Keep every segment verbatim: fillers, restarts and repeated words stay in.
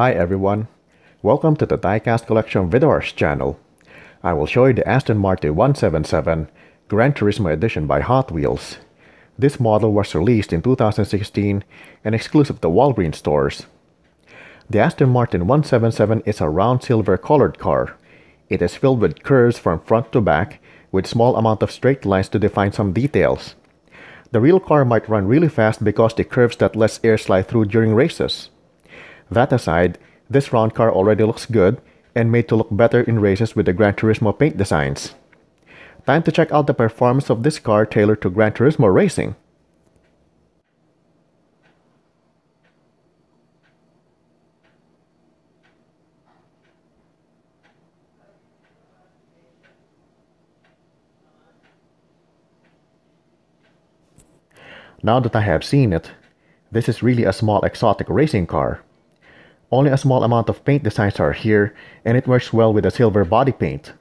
Hi everyone, welcome to the Diecast Collection Videoarts channel. I will show you the Aston Martin one seventy-seven Gran Turismo Edition by Hot Wheels. This model was released in two thousand sixteen and exclusive to Walgreens stores. The Aston Martin one seventy-seven is a round silver colored car. It is filled with curves from front to back with small amount of straight lines to define some details. The real car might run really fast because the curves that lets air slide through during races. That aside, this round car already looks good and made to look better in races with the Gran Turismo paint designs. Time to check out the performance of this car tailored to Gran Turismo racing. Now that I have seen it, this is really a small exotic racing car. Only a small amount of paint designs are here, and it works well with a silver body paint.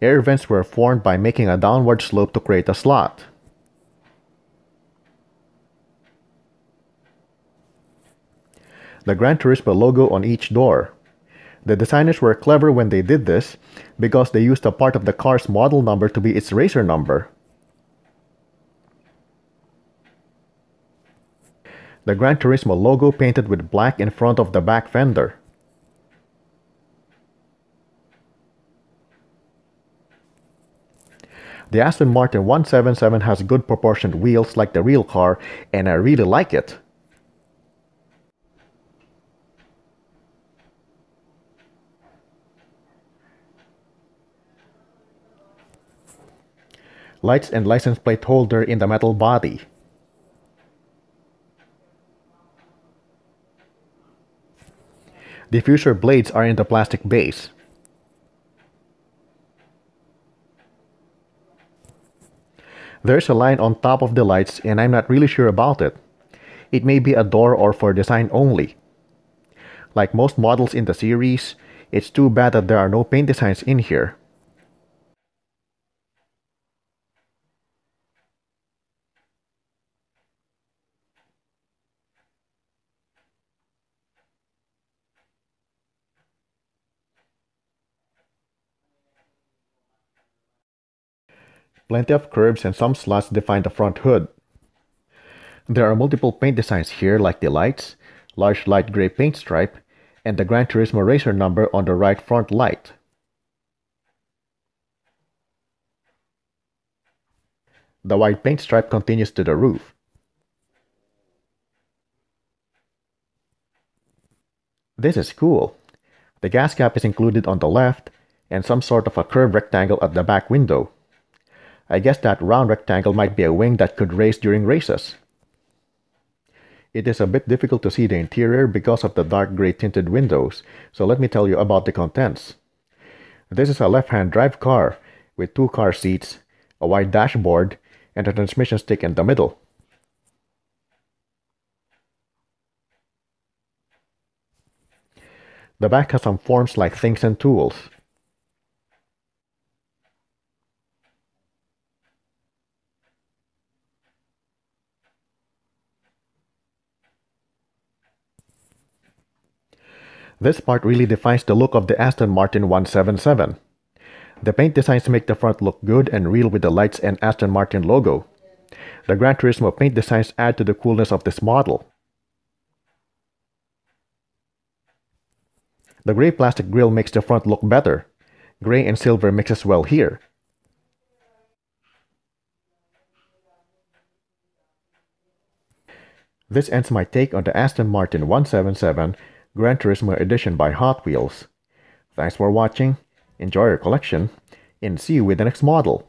Air vents were formed by making a downward slope to create a slot. The Gran Turismo logo on each door. The designers were clever when they did this, because they used a part of the car's model number to be its racer number. The Gran Turismo logo painted with black in front of the back fender. The Aston Martin one seventy-seven has good proportioned wheels like the real car, and I really like it. Lights and license plate holder in the metal body. Diffuser blades are in the plastic base. There's a line on top of the lights and I'm not really sure about it. It may be a door or for design only. Like most models in the series, it's too bad that there are no paint designs in here. Plenty of curves and some slots define the front hood. There are multiple paint designs here like the lights, large light gray paint stripe, and the Gran Turismo racer number on the right front light. The white paint stripe continues to the roof. This is cool. The gas cap is included on the left and some sort of a curved rectangle at the back window. I guess that round rectangle might be a wing that could race during races. It is a bit difficult to see the interior because of the dark gray tinted windows, so let me tell you about the contents. This is a left-hand drive car with two car seats, a wide dashboard, and a transmission stick in the middle. The back has some forms like things and tools. This part really defines the look of the Aston Martin one seventy-seven. The paint designs make the front look good and real with the lights and Aston Martin logo. The Gran Turismo paint designs add to the coolness of this model. The grey plastic grille makes the front look better. Grey and silver mixes well here. This ends my take on the Aston Martin one seventy-seven Gran Turismo Edition by Hot Wheels. Thanks for watching, enjoy your collection, and see you with the next model!